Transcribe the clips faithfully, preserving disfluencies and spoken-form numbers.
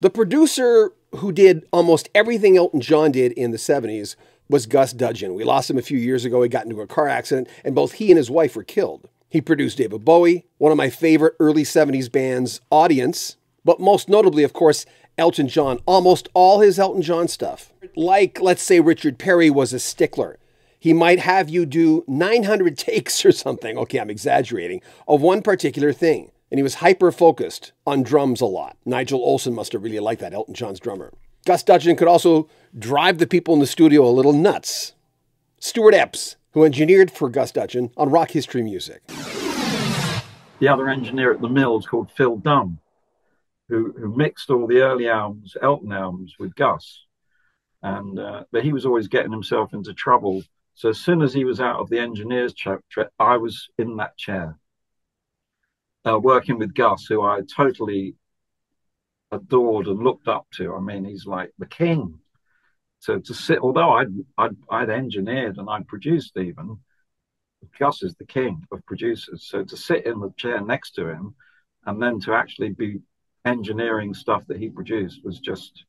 The producer who did almost everything Elton John did in the seventies was Gus Dudgeon. We lost him a few years ago. He got into a car accident, and both he and his wife were killed. He produced David Bowie, one of my favorite early seventies bands, Audience, but most notably, of course, Elton John, almost all his Elton John stuff. Like, let's say Richard Perry was a stickler. He might have you do nine hundred takes or something, okay, I'm exaggerating, of one particular thing. And he was hyper-focused on drums a lot. Nigel Olson must have really liked that, Elton John's drummer. Gus Dudgeon could also drive the people in the studio a little nuts. Stuart Epps, who engineered for Gus Dudgeon on Rock History Music. The other engineer at the mill is called Phil Dunn, who, who mixed all the early albums, Elton albums, with Gus. And, uh, but he was always getting himself into trouble. So as soon as he was out of the engineer's chair, I was in that chair. Uh, working with Gus, who I totally adored and looked up to. I mean, he's like the king. So to sit, although I'd, I'd, I'd engineered and I'd produced even, Gus is the king of producers. So to sit in the chair next to him and then to actually be engineering stuff that he produced was just,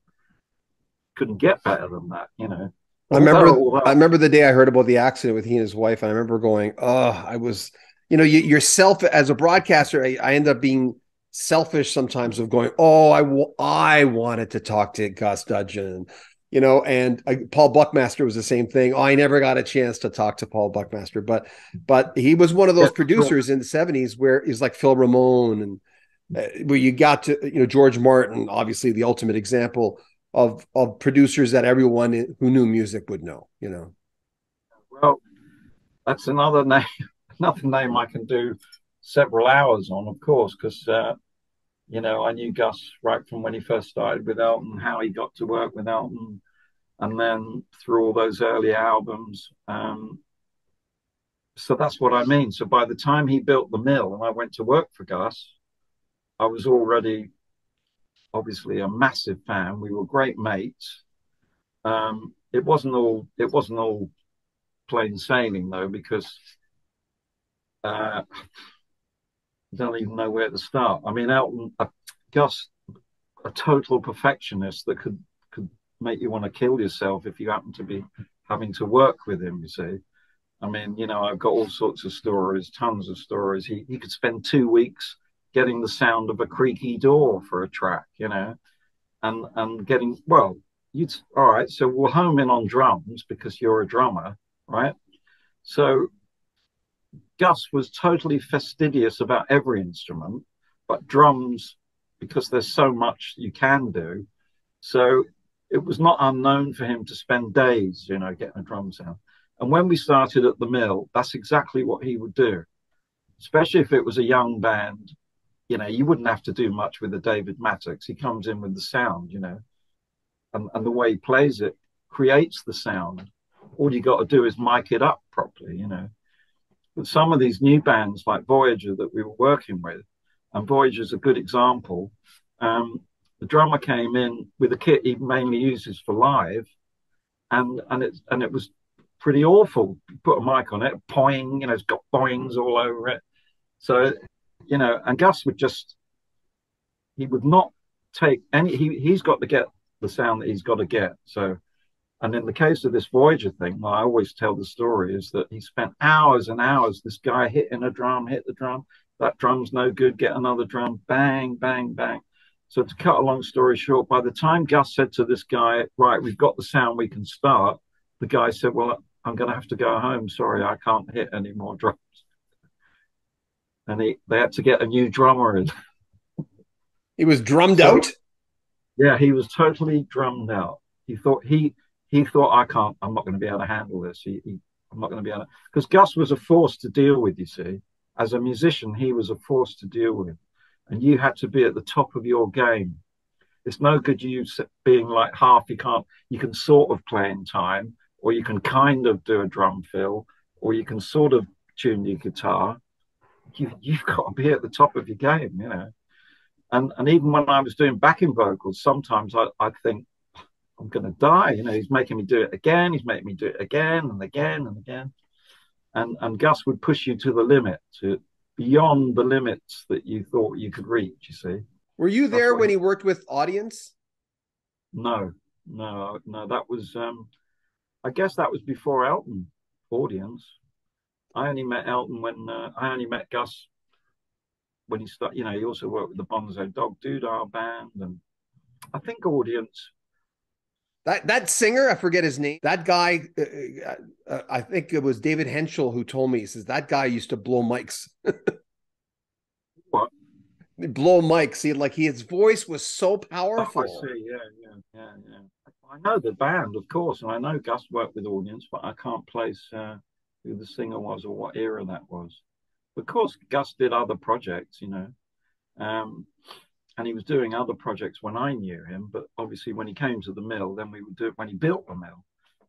couldn't get better than that, you know. I remember, although, I remember the day I heard about the accident with he and his wife, and I remember going, oh, I was... You know, you, yourself as a broadcaster, I, I end up being selfish sometimes of going, oh, I, w I wanted to talk to Gus Dudgeon, you know, and uh, Paul Buckmaster was the same thing. Oh, I never got a chance to talk to Paul Buckmaster, but but he was one of those producers in the seventies where he's like Phil Ramone and uh, where you got to, you know, George Martin, obviously the ultimate example of, of producers that everyone who knew music would know, you know. Well, that's another name. Another name I can do several hours on, of course, because, uh, you know, I knew Gus right from when he first started with Elton, how he got to work with Elton, and then through all those early albums. Um, so that's what I mean. So by the time he built the mill and I went to work for Gus, I was already obviously a massive fan. We were great mates. Um, it wasn't all, it wasn't all plain sailing, though, because... Uh, I don't even know where to start. I mean, Elton, uh, Gus, a total perfectionist that could could make you want to kill yourself if you happen to be having to work with him. You see, I mean, you know, I've got all sorts of stories, tons of stories. He he could spend two weeks getting the sound of a creaky door for a track, you know, and and getting well. You'd all right. So we'll home in on drums because you're a drummer, right? So. Gus was totally fastidious about every instrument, but drums, because there's so much you can do. So it was not unknown for him to spend days, you know, getting a drum sound. And when we started at the mill, that's exactly what he would do. Especially if it was a young band, you know, you wouldn't have to do much with the David Mattox. He comes in with the sound, you know, and, and the way he plays it creates the sound. All you got to do is mic it up properly, you know. But some of these new bands like Voyager that we were working with, and Voyager's a good example, um, the drummer came in with a kit he mainly uses for live, and and it, and it was pretty awful. You put a mic on it, poing, you know, it's got boings all over it. So, you know, and Gus would just, he would not take any, he, he's got to get the sound that he's got to get, so... And in the case of this Voyager thing, well, I always tell the story is that he spent hours and hours, this guy hitting a drum, hit the drum, that drum's no good, get another drum, bang, bang, bang. So to cut a long story short, by the time Gus said to this guy, right, we've got the sound, we can start, the guy said, well, I'm going to have to go home. Sorry, I can't hit any more drums. And he, they had to get a new drummer in. He was drummed so, out? Yeah, he was totally drummed out. He thought he... He thought, I can't, I'm not going to be able to handle this. He, he, I'm not going to be able to. Because Gus was a force to deal with, you see. As a musician, he was a force to deal with. And you had to be at the top of your game. It's no good you being like half, you can't, you can sort of play in time, or you can kind of do a drum fill, or you can sort of tune your guitar. You, you've got to be at the top of your game, you know. And, and even when I was doing backing vocals, sometimes I, I'd think, I'm going to die. You know, he's making me do it again. He's making me do it again and again and again. And, and Gus would push you to the limit, to beyond the limits that you thought you could reach, you see. Were you there when he worked with Audience? No, no, no. That was, um, I guess that was before Elton, Audience. I only met Elton when uh, I only met Gus when he started. You know, he also worked with the Bonzo Dog Doodah Band, and I think Audience. That that singer, I forget his name. That guy, uh, uh, I think it was David Henschel who told me. He says that guy used to blow mics. What? Blow mics. See, like he, his voice was so powerful. Oh, I see. Yeah, yeah, yeah, yeah. I know the band, of course, and I know Gus worked with Audience, but I can't place uh, who the singer was or what era that was. Of course, Gus did other projects, you know, um, and he was doing other projects when I knew him. But obviously, when he came to the mill, then we would do it when he built the mill.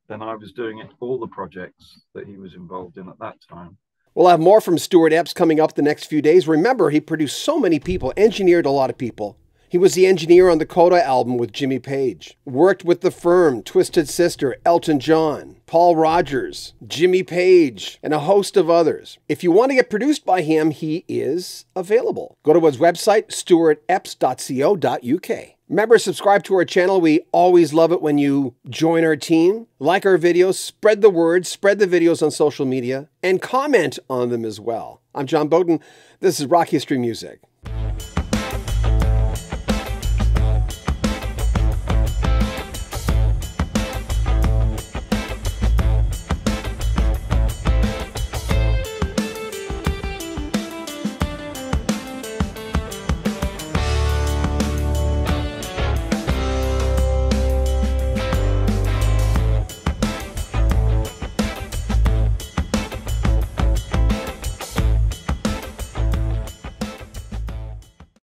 Then I was doing it, all the projects that he was involved in at that time. We'll have more from Stuart Epps coming up the next few days. Remember, he produced so many people, engineered a lot of people. He was the engineer on the Coda album with Jimmy Page, worked with The Firm, Twisted Sister, Elton John, Paul Rodgers, Jimmy Page, and a host of others. If you want to get produced by him, he is available. Go to his website, stuart epps dot co dot U K. Remember, subscribe to our channel. We always love it when you join our team. Like our videos, spread the word, spread the videos on social media, and comment on them as well. I'm John Bowden. This is Rock History Music.